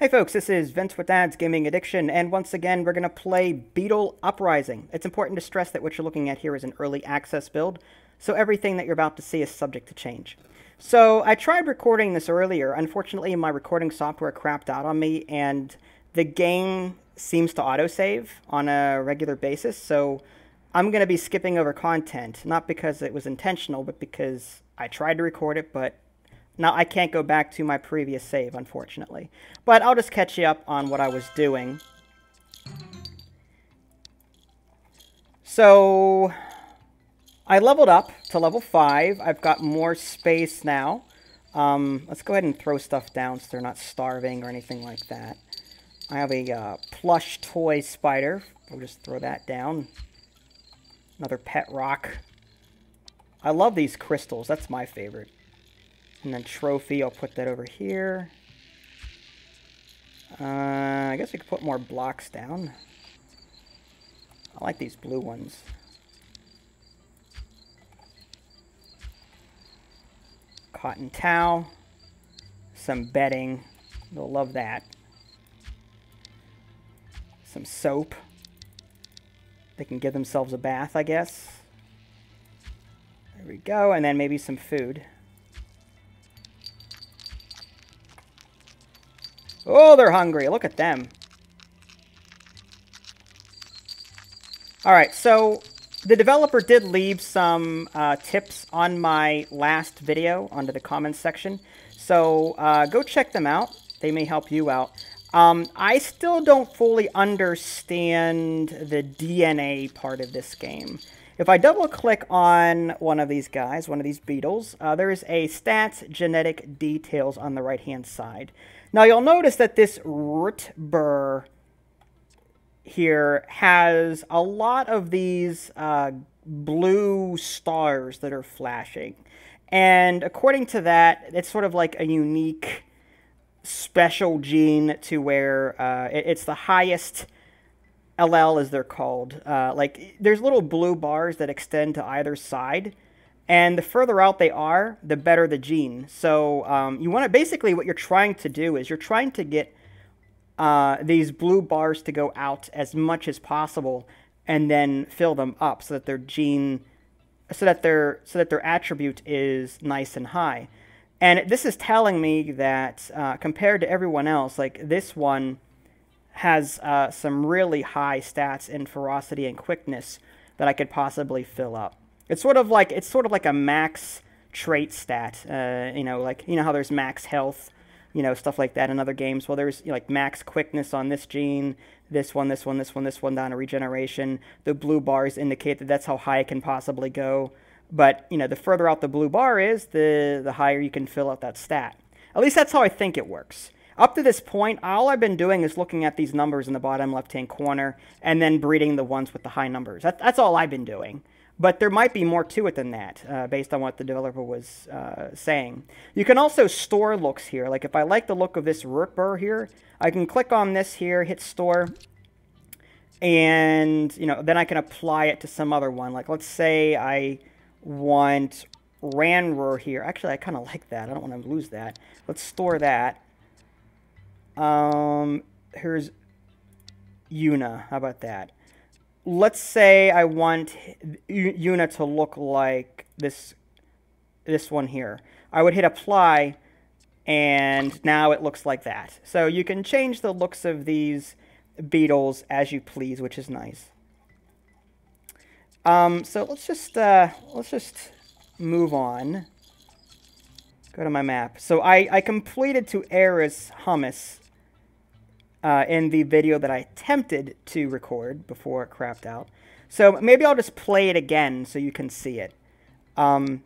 Hey folks, this is Vince with Dad's Gaming Addiction, and once again we're going to play Beetle Uprising. It's important to stress that what you're looking at here is an early access build, so everything that you're about to see is subject to change. So I tried recording this earlier. Unfortunately, my recording software crapped out on me, and the game seems to autosave on a regular basis, so I'm going to be skipping over content, not because it was intentional, but because I tried to record it, but now, I can't go back to my previous save, unfortunately. But I'll just catch you up on what I was doing. So, I leveled up to level 5. I've got more space now. Let's go ahead and throw stuff down so they're not starving or anything like that. I have a plush toy spider. We'll just throw that down. Another pet rock. I love these crystals. That's my favorite. And then trophy, I'll put that over here. I guess we could put more blocks down. I like these blue ones. Cotton towel. Some bedding. They'll love that. Some soap. They can give themselves a bath, I guess. There we go. And then maybe some food. Oh, they're hungry. Look at them. All right, so the developer did leave some tips on my last video under the comments section. So go check them out. They may help you out. I still don't fully understand the DNA part of this game. If I double-click on one of these guys, one of these beetles, there is a stats genetic details on the right-hand side. Now, you'll notice that this root burr here has a lot of these blue stars that are flashing. And according to that, it's sort of like a unique special gene to where it's the highest LL, as they're called. Like, there's little blue bars that extend to either side. And the further out they are, the better the gene. So you want to basically what you're trying to do is you're trying to get these blue bars to go out as much as possible, and then fill them up so that their gene, so that their attribute is nice and high. And this is telling me that compared to everyone else, like this one has some really high stats in ferocity and quickness that I could possibly fill up. It's sort of like a max trait stat, you know how there's max health, stuff like that in other games. Well, there's like max quickness on this gene, this one down to regeneration. The blue bars indicate that that's how high it can possibly go. But the further out the blue bar is, the higher you can fill out that stat. At least that's how I think it works. Up to this point, all I've been doing is looking at these numbers in the bottom left-hand corner and then breeding the ones with the high numbers. That's all I've been doing. But there might be more to it than that, based on what the developer was saying. You can also store looks here. Like, if I like the look of this root burr here, I can click on this here, hit store, and, then I can apply it to some other one. Like, let's say I want ranrur here. Actually, I kind of like that. I don't want to lose that. Let's store that. Here's Yuna. How about that? Let's say I want Yuna to look like this one here. I would hit apply, and now it looks like that. So you can change the looks of these beetles as you please, which is nice. So let's just move on. Go to my map. So I completed to Era's hummus. In the video that I attempted to record before it crapped out. So maybe I'll just play it again so you can see it. From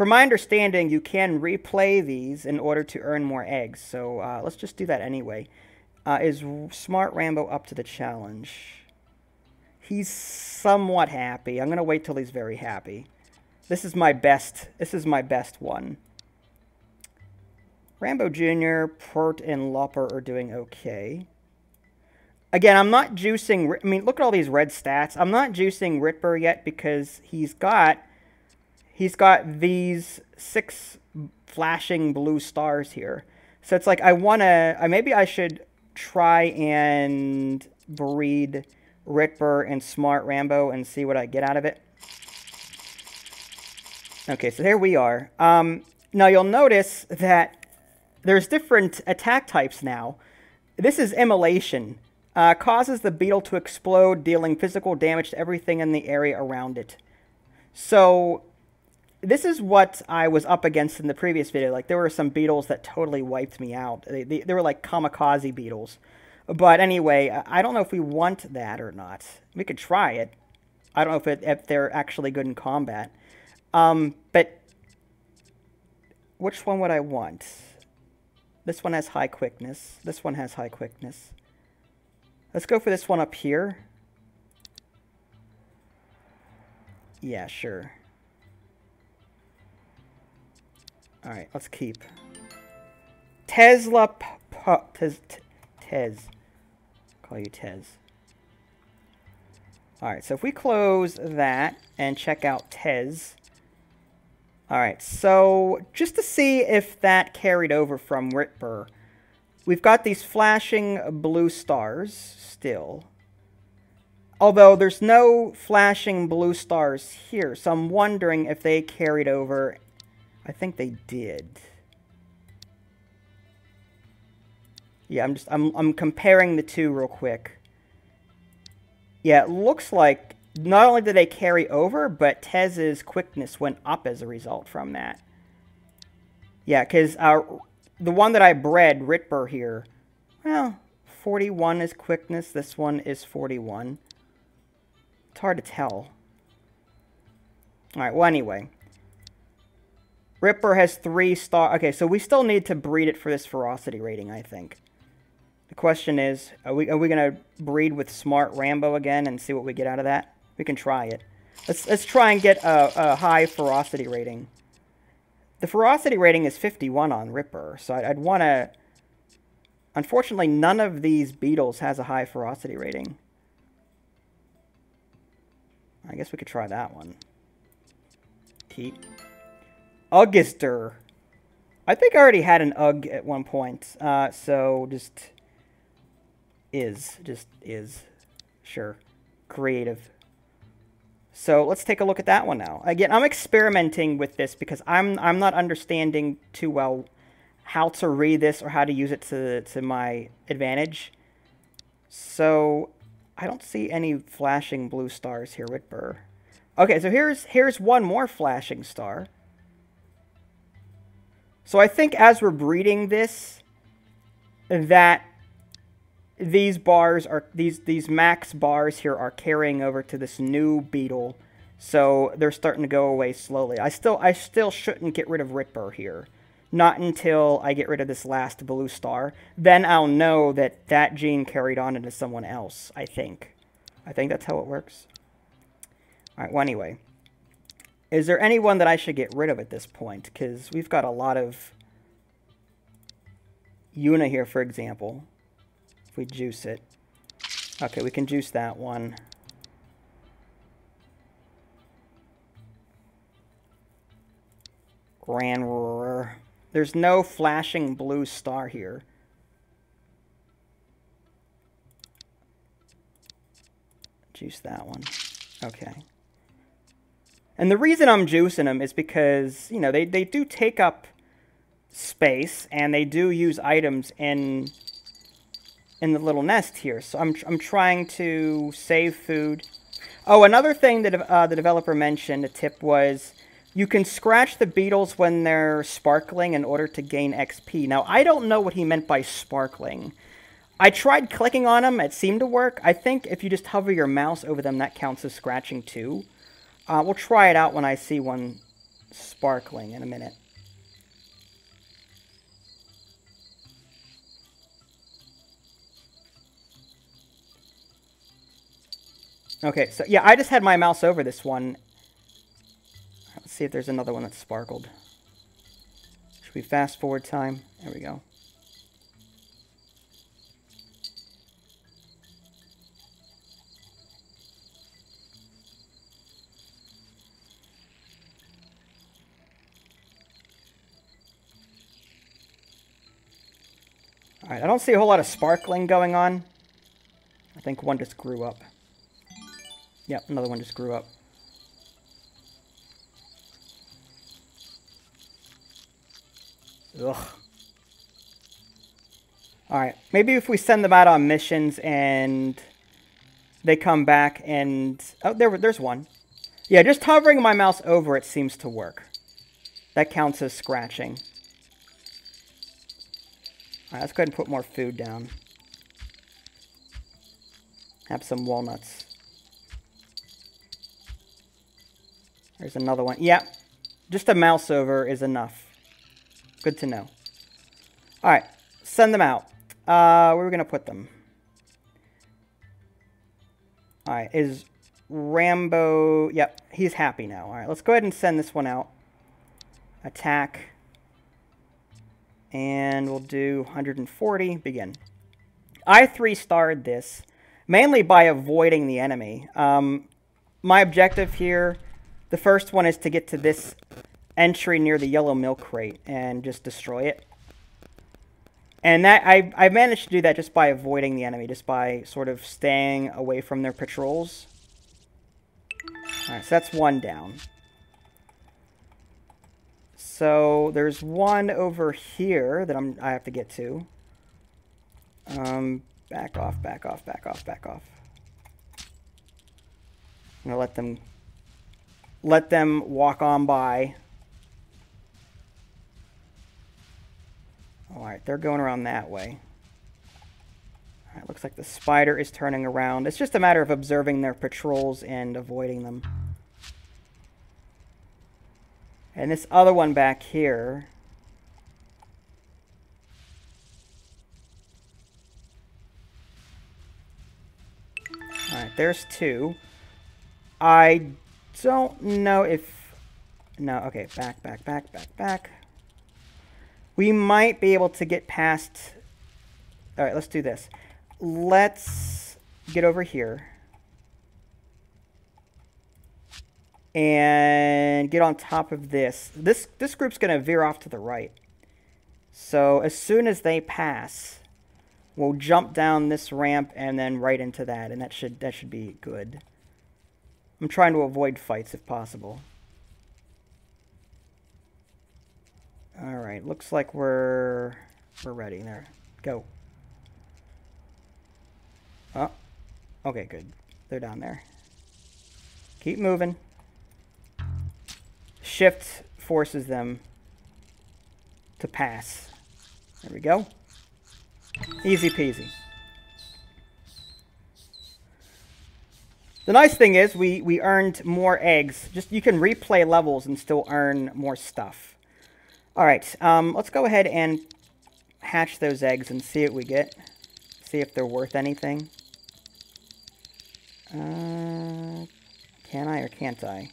my understanding, you can replay these in order to earn more eggs. So let's just do that anyway. Is Smart Rambo up to the challenge? He's somewhat happy. I'm going to wait till he's very happy. This is my best one. Rambo Jr., Pert, and Lopper are doing okay. Again, I'm not juicing... I mean, look at all these red stats. I'm not juicing Ritburr yet because he's got these 6 flashing blue stars here. So it's like I want to, maybe I should try and breed Ripper and Smart Rambo and see what I get out of it. Okay, so here we are. Now you'll notice that there's different attack types now. This is Immolation. Causes the beetle to explode, dealing physical damage to everything in the area around it. So this is what I was up against in the previous video. Like, there were some beetles that totally wiped me out. They were like kamikaze beetles. But anyway, I don't know if we want that or not. We could try it. I don't know if they're actually good in combat. But which one would I want? This one has high quickness. This one has high quickness. Let's go for this one up here. Yeah, sure. All right, let's keep. Tesla Pup. Tez. Call you Tez. All right, so if we close that and check out Tez. All right, so just to see if that carried over from Ripper, we've got these flashing blue stars still. Although there's no flashing blue stars here, so I'm wondering if they carried over. I think they did. Yeah, I'm comparing the two real quick. Yeah, it looks like not only did they carry over, but Tez's quickness went up as a result from that. Yeah, because the one that I bred, Ripper here, well, 41 is quickness. This one is 41. It's hard to tell. All right, well, anyway. Ripper has 3 stars. Okay, so we still need to breed it for this ferocity rating, I think. The question is, are we going to breed with Smart Rambo again and see what we get out of that? We can try it. Let's try and get a high ferocity rating. The ferocity rating is 51 on Ripper, so I'd want to... Unfortunately, none of these beetles has a high ferocity rating. I guess we could try that one. Keep... Uggister. I think I already had an Ugg at one point. So just is. Sure. Creative. So let's take a look at that one now. Again, I'm experimenting with this because I'm not understanding too well how to read this or how to use it to my advantage. So I don't see any flashing blue stars here with Burr. Okay, so here's one more flashing star. So I think as we're breeding this, that these bars are these max bars here are carrying over to this new beetle, so they're starting to go away slowly. I still shouldn't get rid of Ripper here, not until I get rid of this last blue star. Then I'll know that that gene carried on into someone else. I think that's how it works. All right. Well, anyway. Is there anyone that I should get rid of at this point? Because we've got a lot of Yuna here, for example. If we juice it. Okay, we can juice that one. Grand Roar. There's no flashing blue star here. Juice that one. Okay. And the reason I'm juicing them is because, you know, they do take up space and they do use items in the little nest here. So I'm trying to save food. Oh, another thing that the developer mentioned, a tip, was you can scratch the beetles when they're sparkling in order to gain XP. Now, I don't know what he meant by sparkling. I tried clicking on them. It seemed to work. I think if you just hover your mouse over them, that counts as scratching too. We'll try it out when I see one sparkling in a minute. Okay, so yeah, I just had my mouse over this one. Let's see if there's another one that sparkled. Should we fast forward time? There we go. Alright, I don't see a whole lot of sparkling going on. I think one just grew up. Yep, another one just grew up. Ugh. Alright, maybe if we send them out on missions and they come back and... Oh, there's one. Yeah, just hovering my mouse over it seems to work. That counts as scratching. Alright, let's go ahead and put more food down. Have some walnuts. There's another one. Yeah, just a mouse over is enough. Good to know. Alright, send them out. Where are we going to put them? Alright, is Rambo... Yep, he's happy now. Alright, let's go ahead and send this one out. Attack. And we'll do 140. Begin. I 3-starred this, mainly by avoiding the enemy. My objective here, the first one is to get to this entry near the yellow milk crate and just destroy it. And that I managed to do that just by avoiding the enemy, just by sort of staying away from their patrols. Alright, so that's one down. So there's one over here that I have to get to. Back off, back off, back off, back off. I'm gonna let them walk on by. Alright, they're going around that way. Alright, looks like the spider is turning around. It's just a matter of observing their patrols and avoiding them. And this other one back here... Alright, there's two. I don't know if... No, okay, back, back, back, back, back. We might be able to get past... Alright, let's do this. Let's get over here. And get on top of this. This group's going to veer off to the right. So as soon as they pass, we'll jump down this ramp and then right into that. And that should be good. I'm trying to avoid fights if possible. Alright, looks like we're ready. There. Go. Oh. Okay, good. They're down there. Keep moving. Shift forces them to pass. There we go. Easy peasy. The nice thing is we earned more eggs. Just you can replay levels and still earn more stuff. Alright, let's go ahead and hatch those eggs and see what we get. See if they're worth anything. Can I or can't I?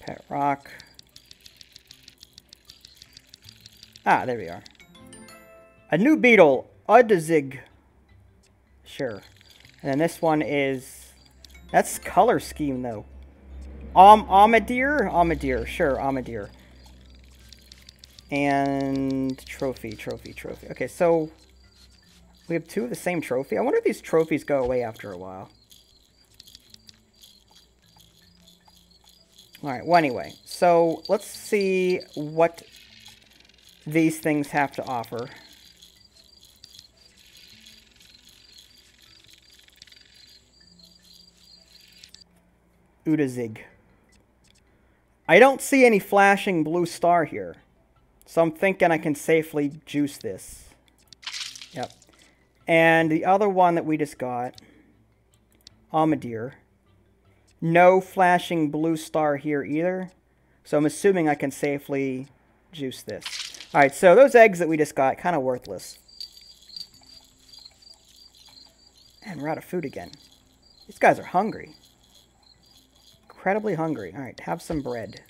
Pet rock. Ah, there we are. A new beetle. Udazig. Sure. And then this one is... That's color scheme, though. Amadir? Amadir, sure, Amadir. And trophy. Okay, so we have two of the same trophy. I wonder if these trophies go away after a while. Alright, well anyway, so let's see what these things have to offer. Udazig. I don't see any flashing blue star here, so I'm thinking I can safely juice this. Yep. And the other one that we just got, Amadir, no flashing blue star here either, so I'm assuming I can safely juice this. Alright, so those eggs that we just got, kind of worthless. And we're out of food again. These guys are hungry. Incredibly hungry. Alright, have some bread.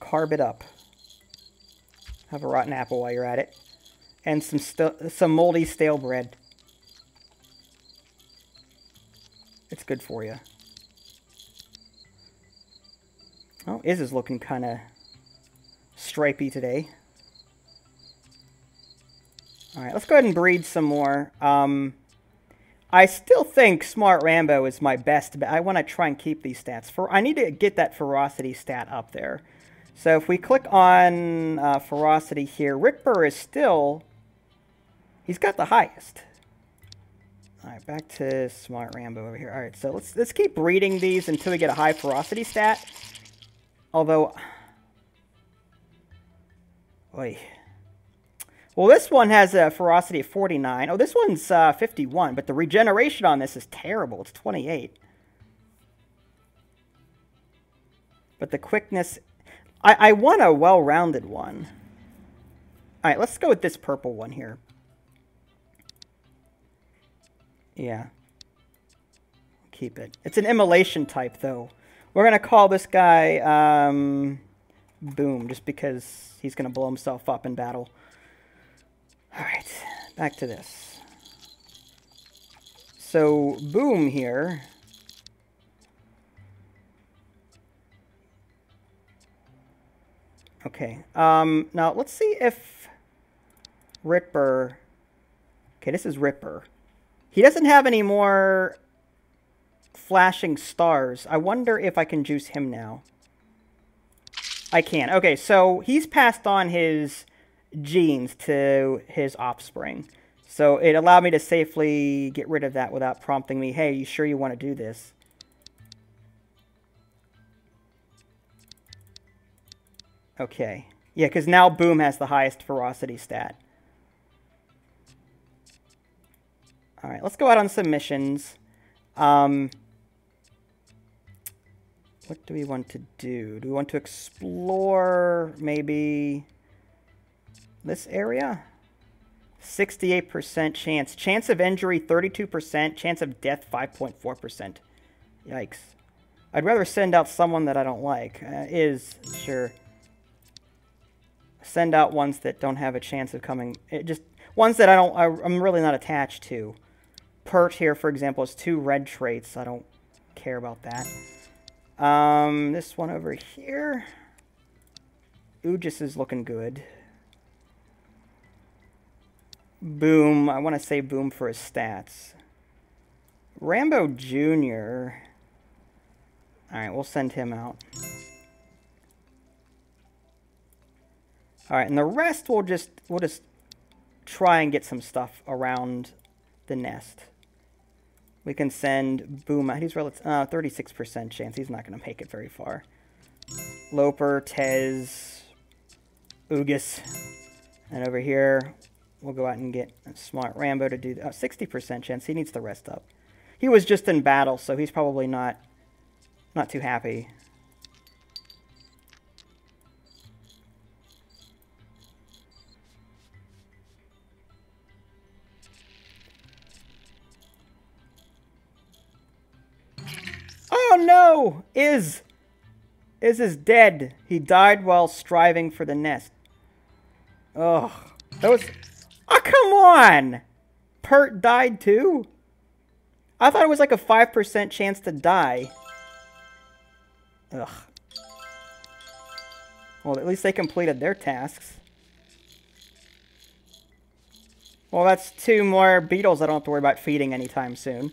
Carb it up. Have a rotten apple while you're at it. And some moldy stale bread. It's good for you. Oh, Iz is looking kind of stripey today. Alright, let's go ahead and breed some more. I still think Smart Rambo is my best, but I want to try and keep these stats. I need to get that ferocity stat up there. So if we click on ferocity here, Rick Burr is still... He's got the highest. Alright, back to Smart Rambo over here. Alright, so let's keep breeding these until we get a high ferocity stat. Although... Oy. Well, this one has a ferocity of 49. Oh, this one's 51, but the regeneration on this is terrible. It's 28. But the quickness... I want a well-rounded one. All right, let's go with this purple one here. Yeah. Keep it. It's an immolation type, though. We're going to call this guy Boom, just because he's going to blow himself up in battle. All right, back to this. So, Boom here. Okay, now let's see if Ripper... Okay, this is Ripper. He doesn't have any more flashing stars. I wonder if I can juice him now. I can. Okay, so he's passed on his... genes to his offspring, so it allowed me to safely get rid of that without prompting me, hey, you sure you want to do this? Okay, yeah, because now Boom has the highest ferocity stat. All right, let's go out on some missions. What do we want to do? Do we want to explore maybe this area? 68% chance. Chance of injury, 32%. Chance of death, 5.4%. Yikes. I'd rather send out someone that I don't like. Send out ones that don't have a chance of coming. Ones that I'm really not attached to. Pert here, for example, is 2 red traits. I don't care about that. This one over here. Ugus is looking good. Boom. I want to say Boom for his stats. Rambo Jr. Alright, we'll send him out. Alright, and the rest we'll just try and get some stuff around the nest. We can send Boom out. He's relative 36% chance. He's not going to make it very far. Loper, Tez, Ugus. And over here... We'll go out and get Smart Rambo to do 60% chance. He needs to rest up. He was just in battle, so he's probably not too happy. Oh no! Iz is dead. He died while striving for the nest. Ugh. Oh, come on! Pert died too? I thought it was like a 5% chance to die. Ugh. Well, at least they completed their tasks. Well, that's 2 more beetles I don't have to worry about feeding anytime soon.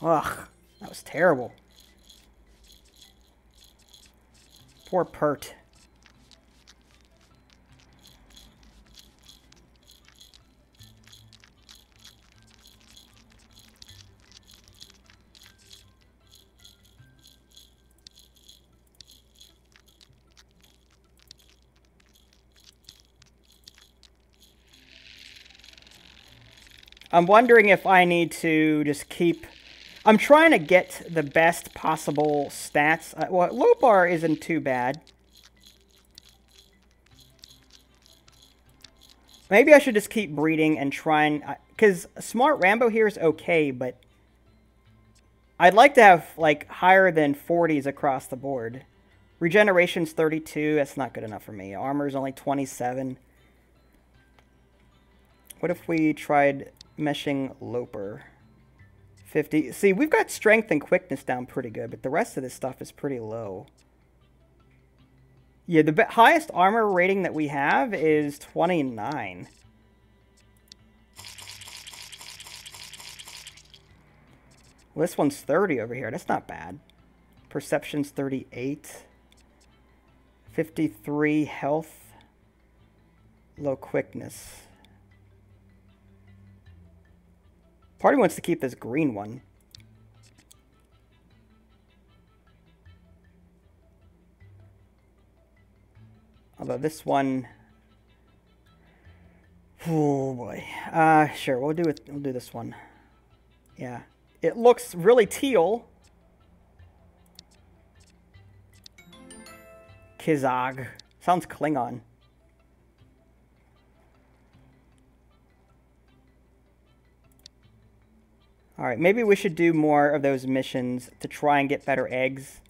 Ugh. That was terrible. Poor Pert. I'm wondering if I need to just keep... I'm trying to get the best possible stats. Well, Lopar isn't too bad. Maybe I should just keep breeding and trying... Because Smart Rambo here is okay, but... I'd like to have, like, higher than 40s across the board. Regeneration's 32. That's not good enough for me. Armor's only 27. What if we tried... Meshing Loper. 50. See, we've got strength and quickness down pretty good, but the rest of this stuff is pretty low. Yeah, the highest armor rating that we have is 29. Well, this one's 30 over here. That's not bad. Perception's 38. 53 health. Low quickness. Party wants to keep this green one. Although this one, oh boy, sure, we'll do this one. Yeah, it looks really teal. Kizag sounds Klingon. All right, maybe we should do more of those missions to try and get better eggs.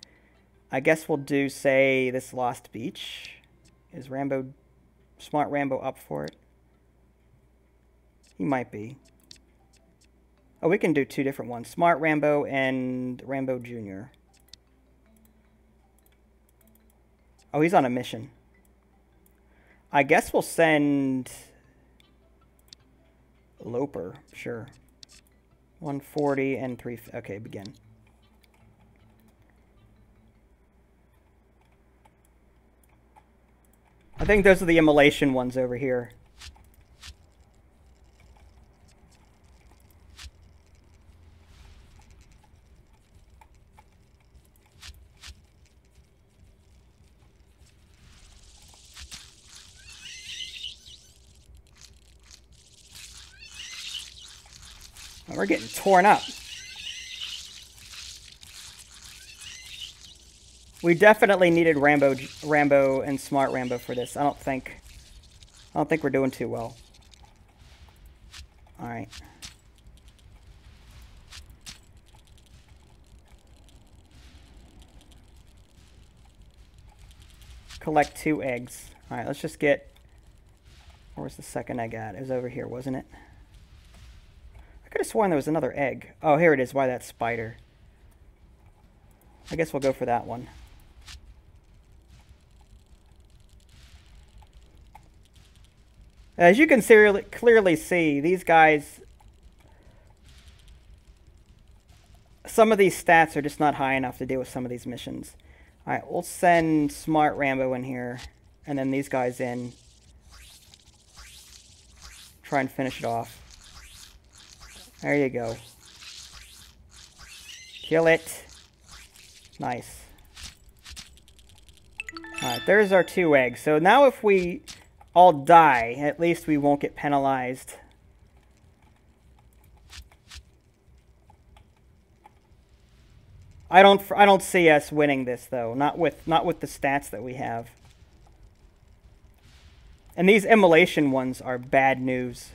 I guess we'll do, say, this Lost Beach. Is Rambo, Smart Rambo, up for it? He might be. Oh, we can do two different ones. Smart Rambo and Rambo Jr. Oh, he's on a mission. I guess we'll send Loper, sure. 140 and 3, okay, begin. I think those are the immolation ones over here. Oh, we're getting torn up. We definitely needed Rambo and Smart Rambo for this. I don't think we're doing too well. All right. Collect 2 eggs. All right, let's just get, where was the second egg at? It was over here, wasn't it? I could have sworn there was another egg. Oh, here it is. Why that spider? I guess we'll go for that one. As you can clearly see, these guys, some of these stats are just not high enough to deal with some of these missions. All right, we'll send Smart Rambo in here, and then these guys in. Try and finish it off. There you go. Kill it. Nice. All right, there's our 2 eggs. So now if we all die, at least we won't get penalized. I don't see us winning this though. Not with the stats that we have. And these immolation ones are bad news.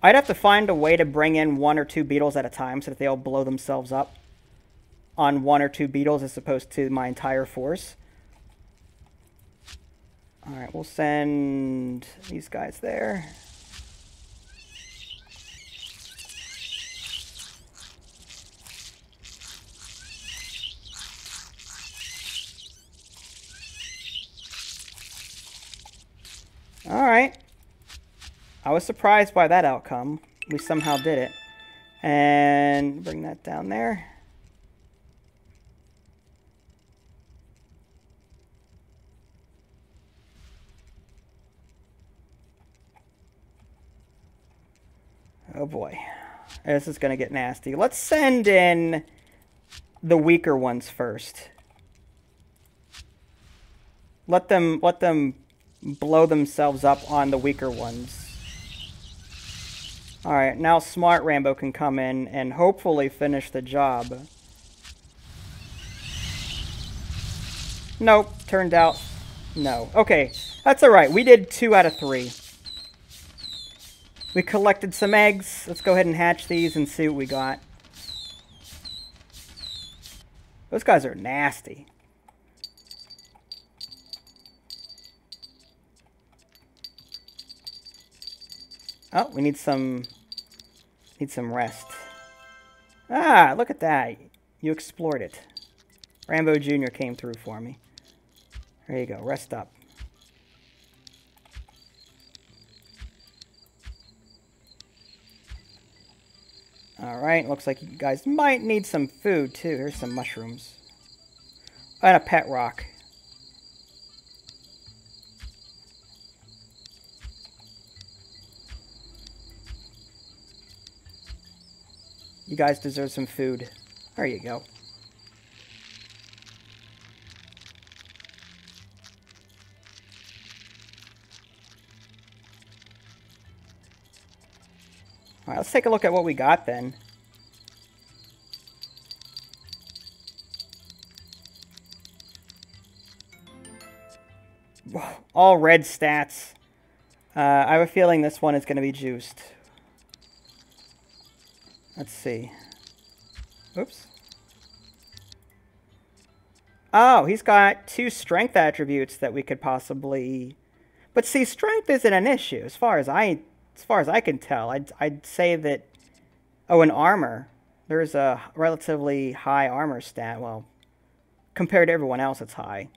I'd have to find a way to bring in 1 or 2 beetles at a time so that they all blow themselves up on 1 or 2 beetles as opposed to my entire force. All right, we'll send these guys there. All right. I was surprised by that outcome. We somehow did it. And bring that down there. Oh boy. This is going to get nasty. Let's send in the weaker ones first. Let them blow themselves up on the weaker ones. All right, now Smart Rambo can come in and hopefully finish the job. Nope, turned out no. Okay, that's all right. We did 2 out of 3. We collected some eggs. Let's go ahead and hatch these and see what we got. Those guys are nasty. Oh, we need some rest. Ah, look at that. You explored it. Rambo Jr. came through for me. There you go. Rest up. Alright, looks like you guys might need some food, too. Here's some mushrooms. And a pet rock. You guys deserve some food. There you go. Alright, let's take a look at what we got then. Whoa, all red stats. I have a feeling this one is going to be juiced. Let's see. Oops. Oh, he's got two strength attributes that we could possibly... But see, strength isn't an issue as far as I can tell. I'd say that... Oh, and armor. There's a relatively high armor stat. Well, compared to everyone else, it's high.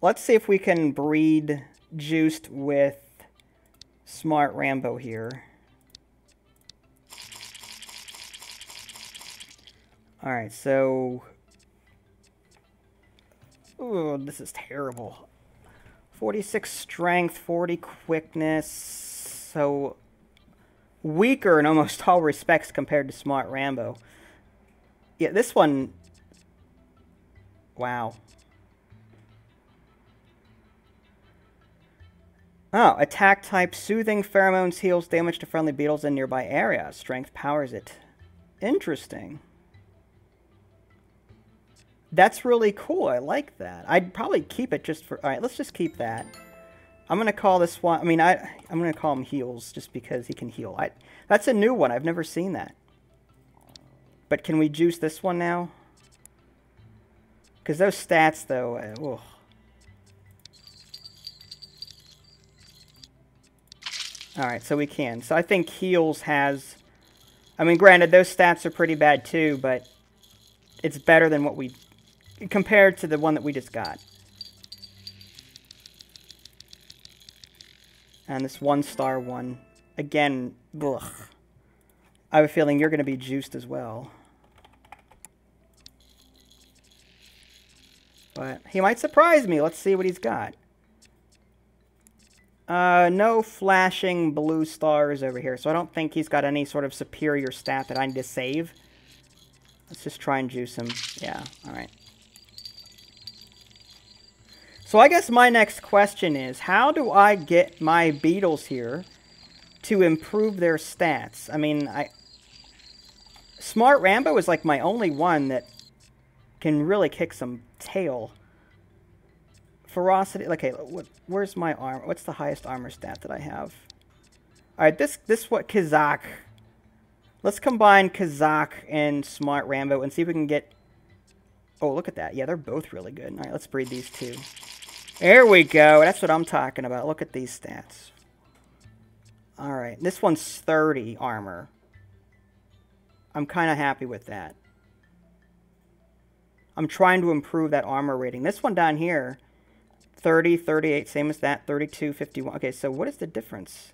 Let's see if we can breed juiced with Smart Rambo here. Alright, so... Ooh, this is terrible. 46 strength, 40 quickness, so weaker in almost all respects compared to Smart Rambo. Yeah, this one... Wow. Oh, attack type, soothing pheromones heals damage to friendly beetles in nearby area. Strength powers it. Interesting. That's really cool. I like that. I'd probably keep it just for... All right, let's just keep that. I'm going to call this one... I mean, I'm going to call him Heals just because he can heal. That's a new one. I've never seen that. But can we juice this one now? Because those stats, though... ugh. Alright, so we can. So I think Heals has... I mean, granted, those stats are pretty bad too, but it's better than what we... compared to the one that we just got. And this one-star one. Again, ugh. I have a feeling you're going to be juiced as well. But he might surprise me. Let's see what he's got. No flashing blue stars over here, so I don't think he's got any sort of superior stat that I need to save. Let's just try and juice him. Yeah, alright. So I guess my next question is, how do I get my beetles here to improve their stats? I mean, Smart Rambo is like my only one that can really kick some tail. Ferocity, okay, where's my armor? What's the highest armor stat that I have? Alright, this what, Kazak. Let's combine Kazak and Smart Rambo and see if we can get... Oh, look at that. Yeah, they're both really good. Alright, let's breed these two. There we go. That's what I'm talking about. Look at these stats. Alright, this one's 30 armor. I'm kind of happy with that. I'm trying to improve that armor rating. This one down here... 30, 38, same as that, 32, 51. Okay, so what is the difference?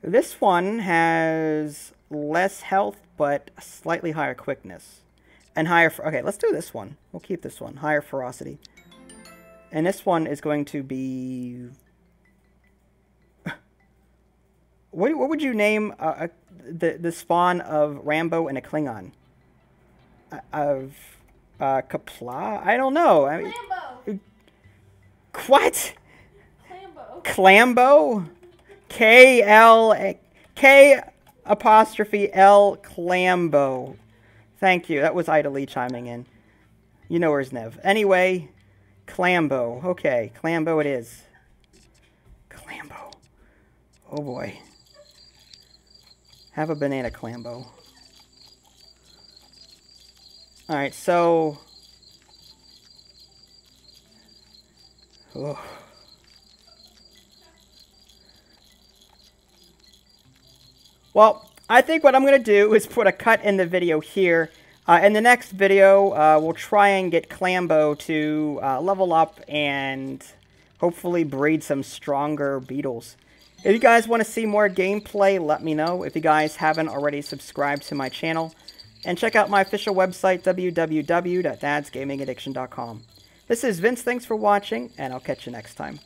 This one has less health, but slightly higher quickness. And higher... Okay, let's do this one. We'll keep this one. Higher ferocity. And this one is going to be... what would you name the spawn of Rambo and a Klingon? Kapla? I don't know. I mean, Rambo! What? Clambo. Clambo? K-L-apostrophe-L Clambo. Thank you. That was Ida Lee chiming in. You know where's Nev. Anyway, Clambo. Okay, Clambo it is. Clambo. Oh boy. Have a banana, Clambo. Alright, so... Oh. Well, I think what I'm going to do is put a cut in the video here. In the next video, we'll try and get Clambo to level up and hopefully breed some stronger beetles. If you guys want to see more gameplay, let me know. If you guys haven't already subscribed to my channel, and check out my official website, www.dadsgamingaddiction.com. This is Vince, thanks for watching, and I'll catch you next time.